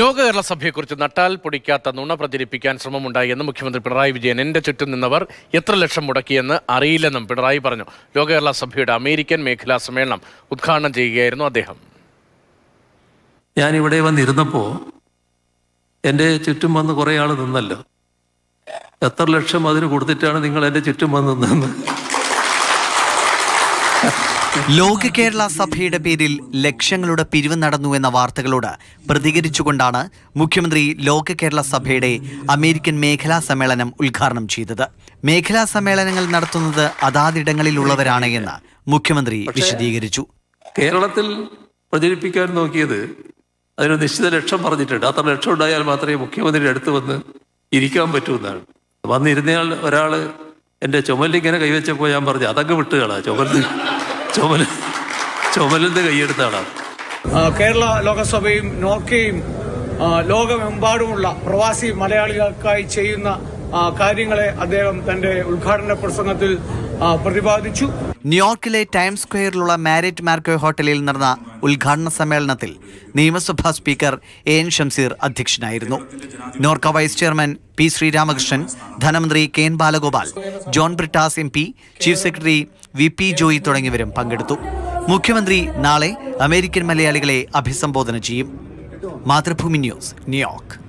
ലോക കേരള സഭയെക്കുറിച്ച് നട്ടാൽ പൊടിക്കാത്ത നുണ പ്രചരിപ്പിക്കാൻ ശ്രമമുണ്ടായെന്ന് മുഖ്യമന്ത്രി പിണറായി വിജയൻ. എൻ്റെ ചുറ്റും നിന്നവർ എത്ര ലക്ഷം മുടക്കിയെന്ന് അറിയില്ലെന്നും പിണറായി പറഞ്ഞു. ലോക കേരള സഭയുടെ അമേരിക്കൻ മേഖലാ സമ്മേളനം ഉദ്ഘാടനം ചെയ്യുകയായിരുന്നു അദ്ദേഹം. ഞാനിവിടെ വന്നിരുന്നപ്പോൾ എൻ്റെ ചുറ്റും വന്ന് കുറേ ആൾ നിന്നല്ലോ. എത്ര ലക്ഷം അതിന് കൊടുത്തിട്ടാണ് നിങ്ങൾ എൻ്റെ ചുറ്റും വന്ന് നിന്നത്? ലോക കേരള സഭയുടെ പേരിൽ ലക്ഷങ്ങളുടെ പിരിവ് നടന്നു എന്ന വാർത്തകളോട് പ്രതികരിച്ചുകൊണ്ടാണ് മുഖ്യമന്ത്രി ലോക കേരള സഭയുടെ അമേരിക്കൻ മേഖലാ സമ്മേളനം ഉദ്ഘാടനം ചെയ്തത്. മേഖലാ സമ്മേളനങ്ങൾ നടത്തുന്നത് അതാതിടങ്ങളിലുള്ളവരാണ് എന്ന് മുഖ്യമന്ത്രി വിശദീകരിച്ചു. കേരളത്തിൽ പ്രചരിപ്പിക്കാൻ നോക്കിയത് അതിന് നിശ്ചിത ലക്ഷം പറഞ്ഞിട്ടുണ്ട്. അത്ര ലക്ഷം ഉണ്ടായാൽ മാത്രമേ മുഖ്യമന്ത്രിയുടെ അടുത്ത് വന്ന് ഇരിക്കാൻ പറ്റൂ എന്നാണ്. വന്നിരുന്നയാൾ ഒരാൾ എൻ്റെ ചുമലിങ്ങനെ കൈവച്ചപ്പോൾ ഞാൻ പറഞ്ഞു അതങ്ങ് വിട്ടുകളാ, ചുമലിന്റെ കൈയ്യെടുത്താണ്. കേരള ലോകസഭയും നോർക്കയും ലോകമെമ്പാടുമുള്ള പ്രവാസി മലയാളികൾക്കായി ചെയ്യുന്ന കാര്യങ്ങളെ അദ്ദേഹം തന്റെ ഉദ്ഘാടന പ്രസംഗത്തിൽ പ്രതിപാദിച്ചു. ന്യൂയോർക്കിലെ ടൈം സ്ക്വയറിലുള്ള മാരിറ്റ് മാർക്കോ ഹോട്ടലിൽ നടന്ന ഉദ്ഘാടന സമ്മേളനത്തിൽ നിയമസഭാ സ്പീക്കർ എൻ. ശംസിർ അധ്യക്ഷനായിരുന്നു. Norka vice chairman P. Sreeramakrishnan, ധനമന്ത്രി K N. Balagopal, John Brittas MP., chief secretary V. Joy തുടങ്ങിയവരും പങ്കെടുത്തു. മുഖ്യമന്ത്രി നാളെ അമേരിക്കൻ മലയാളികളെ അഭിസംബോധന ചെയ്യും. Mathrubhumi news, New York.